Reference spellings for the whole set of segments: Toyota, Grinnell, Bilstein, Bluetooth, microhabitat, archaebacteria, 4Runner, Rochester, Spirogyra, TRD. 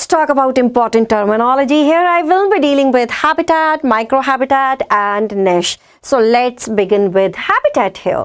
let's talk about important terminology. Here I will be dealing with habitat, microhabitat and niche. So let's begin with habitat here.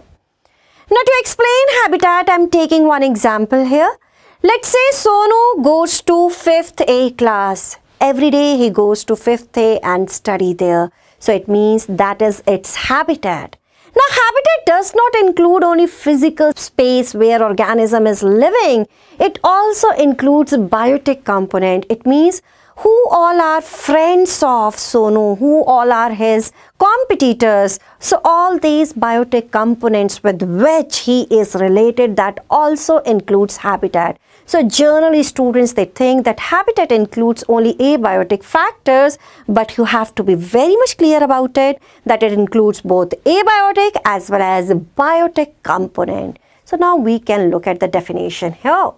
Now to explain habitat, I'm taking one example here. Let's say Sonu goes to 5th A class. Every day he goes to 5th A and study there. So it means that is its habitat. Now habitat does not include only physical space where organism is living. It also includes a biotic component. It means who all are friends of Sonu, who all are his competitors. So all these biotic components with which he is related, that also includes habitat. So generally students, they think that habitat includes only abiotic factors, but you have to be very much clear about it that it includes both abiotic as well as biotic component. So now we can look at the definition here.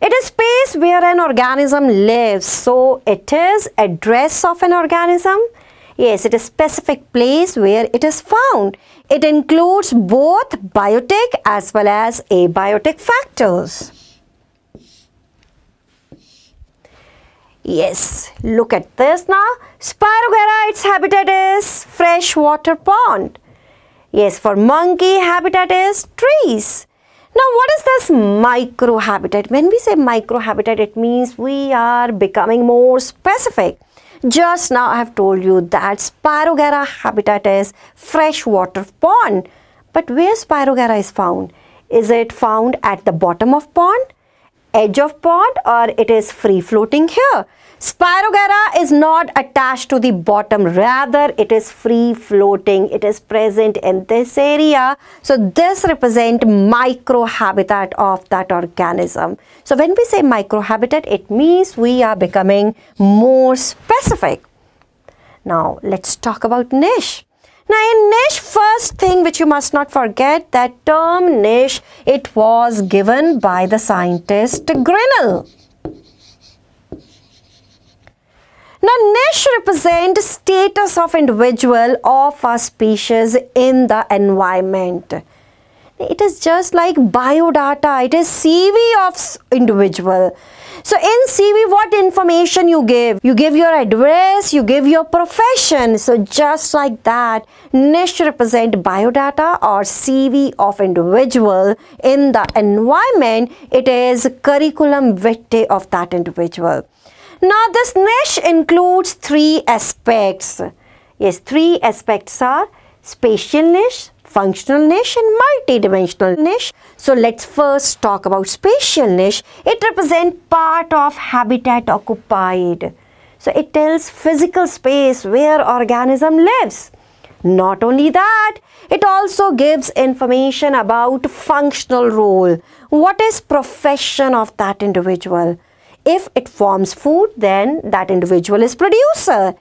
It is space where an organism lives. So it is address of an organism. Yes, it is specific place where it is found. It includes both biotic as well as abiotic factors. Yes, look at this now. Spirogyra, its habitat is freshwater pond. Yes, for monkey, habitat is trees. Now, what is this microhabitat? When we say microhabitat, it means we are becoming more specific. Just now, I have told you that Spirogyra habitat is freshwater pond. But where Spirogyra is found? Is it found at the bottom of pond, edge of pond, or it is free floating here? Spirogyra is not attached to the bottom, rather it is free floating. It is present in this area. So this represents microhabitat of that organism. So when we say microhabitat, it means we are becoming more specific. Now let's talk about niche. Now in niche, first thing which you must not forget, that term niche, it was given by the scientist Grinnell. Now niche represents status of individual of a species in the environment. It is just like biodata, it is CV of individual. So in CV, what information you give? You give your address, you give your profession. So just like that, niche represent biodata or CV of individual in the environment. It is curriculum vitae of that individual. Now this niche includes three aspects. Yes, three aspects are spatial niche, functional niche and multidimensional niche. So let's first talk about spatial niche. It represents part of habitat occupied. So it tells physical space where organism lives. Not only that, it also gives information about functional role. What is profession of that individual? If it forms food, then that individual is producer.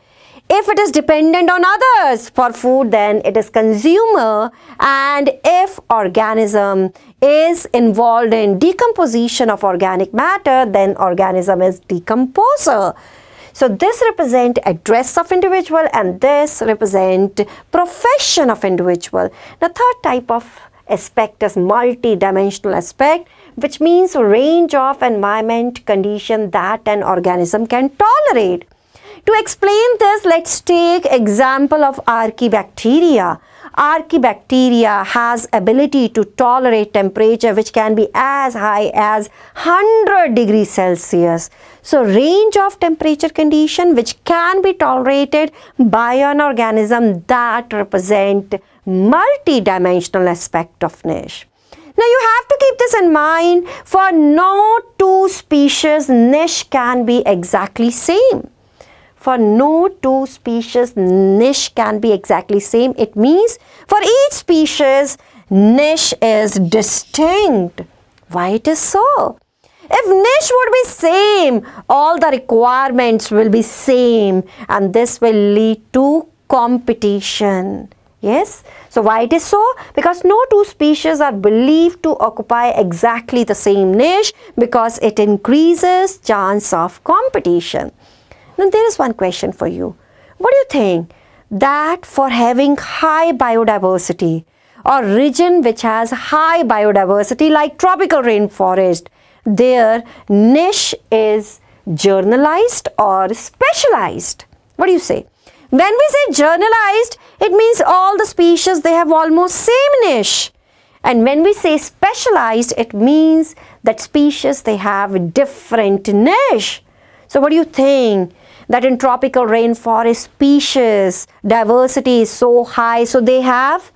If it is dependent on others for food, then it is consumer. And if organism is involved in decomposition of organic matter, then organism is decomposer. So this represents address of individual and this represents profession of individual. The third type of aspect is multi-dimensional aspect, which means range of environment condition that an organism can tolerate. To explain this, let's take example of archaebacteria. Archaebacteria has ability to tolerate temperature which can be as high as 100 degrees Celsius. So range of temperature condition which can be tolerated by an organism, that represent multi-dimensional aspect of niche. Now you have to keep this in mind, for no two species niche can be exactly same. For no two species niche can be exactly same. It means for each species niche is distinct. Why it is so? If niche would be same, all the requirements will be same and this will lead to competition. Yes, so why it is so? Because no two species are believed to occupy exactly the same niche, because it increases chance of competition. Now there is one question for you. What do you think? That for having high biodiversity or region which has high biodiversity like tropical rainforest, their niche is journalized or specialized? What do you say? When we say journalized, it means all the species, they have almost same-ish. And when we say specialized, it means that species, they have different niche. So what do you think? That in tropical rainforest, species diversity is so high, so they have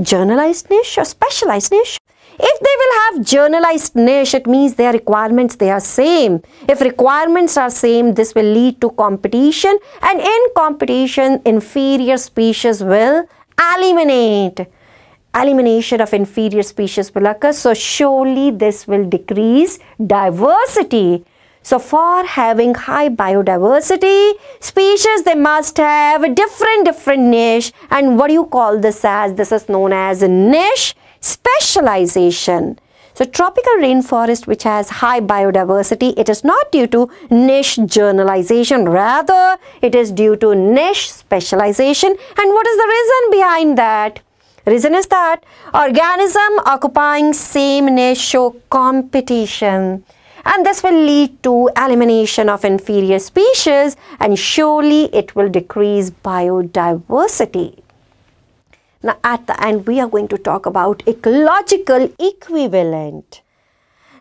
generalized niche or specialized niche. If they will have generalized niche, it means their requirements, they are same. If requirements are same, this will lead to competition, and in competition, inferior species will eliminate. Elimination of inferior species will occur, so surely this will decrease diversity. So for having high biodiversity, species, they must have a different niche. And what do you call this as? This is known as a niche specialization. So tropical rainforest which has high biodiversity, it is not due to niche generalization, rather it is due to niche specialization. And what is the reason behind that? Reason is that organism occupying same niche show competition. And this will lead to elimination of inferior species, and surely it will decrease biodiversity. Now at the end, we are going to talk about ecological equivalent.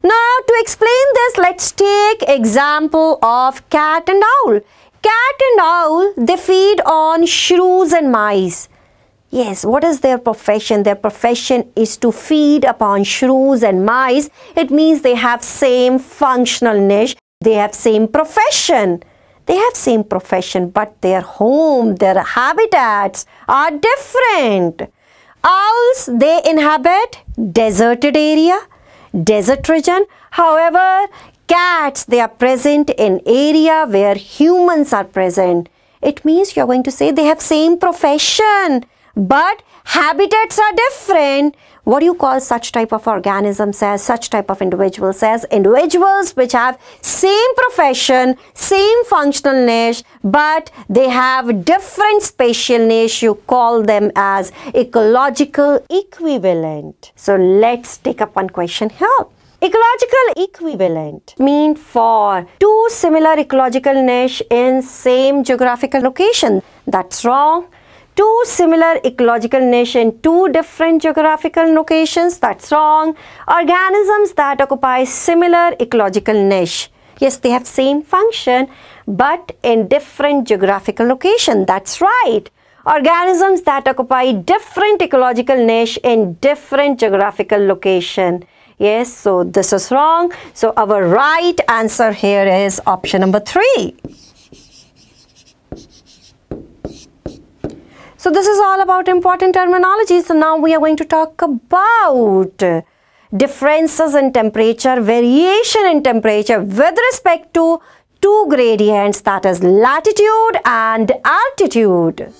Now to explain this, let's take example of cat and owl. Cat and owl, they feed on shrews and mice. Yes, what is their profession? Their profession is to feed upon shrews and mice. It means they have same functional niche. They have same profession. They have same profession, but their home, their habitats are different. Owls, they inhabit deserted area, desert region. However, cats, they are present in area where humans are present. It means you're going to say they have same profession, but habitats are different. What do you call such type of organisms as, such type of individuals as? Individuals which have same profession, same functional niche, but they have different spatial niche. You call them as ecological equivalent. So let's take up one question here. Ecological equivalent mean for two similar ecological niche in same geographical location. That's wrong. Two similar ecological niche in two different geographical locations. That's wrong. Organisms that occupy similar ecological niche. Yes, they have same function, but in different geographical location. That's right. Organisms that occupy different ecological niche in different geographical location. Yes, so this is wrong. So our right answer here is option number 3. So this is all about important terminology. So now we are going to talk about differences in temperature, variation in temperature with respect to two gradients, that is latitude and altitude.